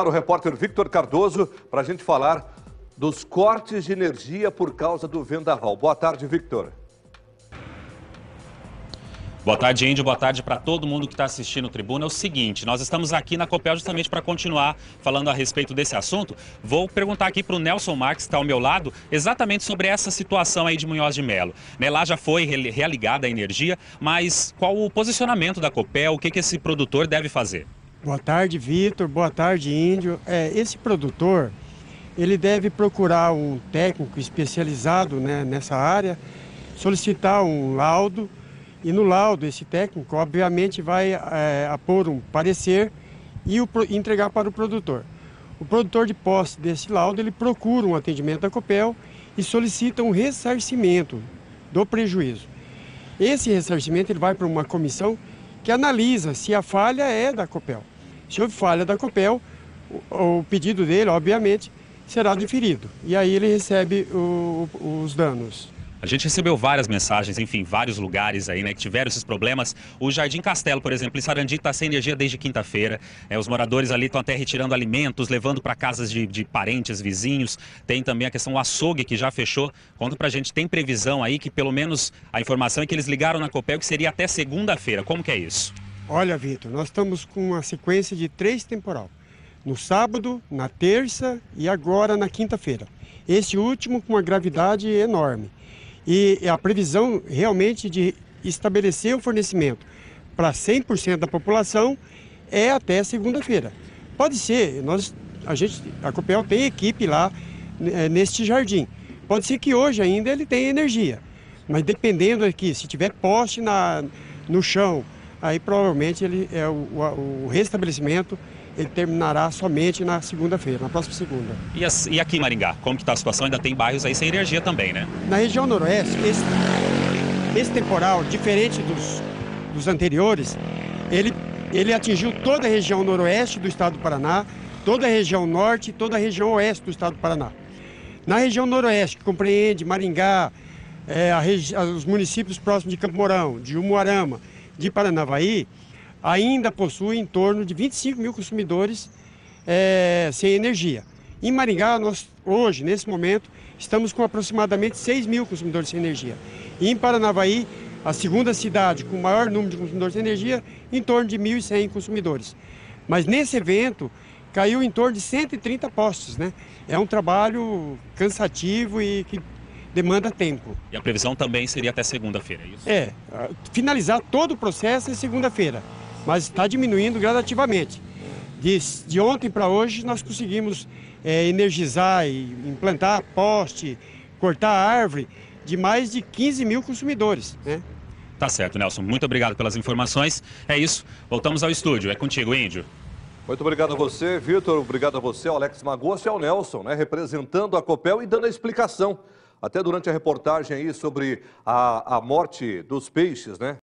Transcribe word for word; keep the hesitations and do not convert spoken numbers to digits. O repórter Victor Cardoso para a gente falar dos cortes de energia por causa do vendaval. Boa tarde, Victor. Boa tarde, Índio. Boa tarde para todo mundo que está assistindo o Tribuna. É o seguinte, nós estamos aqui na COPEL justamente para continuar falando a respeito desse assunto. Vou perguntar aqui para o Nelson Marques, que está ao meu lado, exatamente sobre essa situação aí de Munhoz de Melo. Né, lá já foi realigada a energia, mas qual o posicionamento da COPEL? O que, que esse produtor deve fazer? Boa tarde, Vitor. Boa tarde, Índio. É, esse produtor, ele deve procurar um técnico especializado, né, nessa área, solicitar um laudo e no laudo esse técnico, obviamente, vai é, apor um parecer e o, entregar para o produtor. O produtor, de posse desse laudo, ele procura um atendimento da COPEL e solicita um ressarcimento do prejuízo. Esse ressarcimento ele vai para uma comissão que analisa se a falha é da COPEL. Se houve falha da COPEL, o pedido dele, obviamente, será deferido. E aí ele recebe o, os danos. A gente recebeu várias mensagens, enfim, vários lugares aí, né, que tiveram esses problemas. O Jardim Castelo, por exemplo, em Sarandí, está sem energia desde quinta-feira. É, os moradores ali estão até retirando alimentos, levando para casas de, de parentes, vizinhos. Tem também a questão do açougue, que já fechou. Conta para a gente, tem previsão aí, que pelo menos a informação é que eles ligaram na COPEL, que seria até segunda-feira. Como que é isso? Olha, Vitor, nós estamos com uma sequência de três temporal. No sábado, na terça e agora na quinta-feira. Esse último com uma gravidade enorme. E a previsão realmente de estabelecer o fornecimento para cem por cento da população é até segunda-feira. Pode ser, nós, a, gente, a COPEL tem equipe lá é, neste jardim. Pode ser que hoje ainda ele tenha energia, mas dependendo aqui, se tiver poste na, no chão, aí provavelmente ele, é, o, o restabelecimento ele terminará somente na segunda-feira, na próxima segunda. E, as, e aqui em Maringá, como que está a situação? Ainda tem bairros aí sem energia também, né? Na região noroeste, esse, esse temporal, diferente dos, dos anteriores, ele, ele atingiu toda a região noroeste do estado do Paraná, toda a região norte e toda a região oeste do estado do Paraná. Na região noroeste, que compreende Maringá, é, a regi- os municípios próximos de Campo Mourão, de Umuarama, de Paranavaí, ainda possui em torno de vinte e cinco mil consumidores é, sem energia. Em Maringá, nós hoje, nesse momento, estamos com aproximadamente seis mil consumidores sem energia. E em Paranavaí, a segunda cidade com o maior número de consumidores sem energia, em torno de mil e cem consumidores. Mas nesse evento, caiu em torno de cento e trinta postos, né? É um trabalho cansativo e que demanda tempo. E a previsão também seria até segunda-feira, é isso? É, finalizar todo o processo é segunda-feira. Mas está diminuindo gradativamente. De, de ontem para hoje, nós conseguimos é, energizar e implantar poste, cortar árvore de mais de quinze mil consumidores, né? Tá certo, Nelson. Muito obrigado pelas informações. É isso. Voltamos ao estúdio. É contigo, Índio. Muito obrigado a você, Vitor. Obrigado a você, ao Alex Magosso e ao Nelson, né, representando a COPEL e dando a explicação. Até durante a reportagem aí sobre a, a morte dos peixes, né?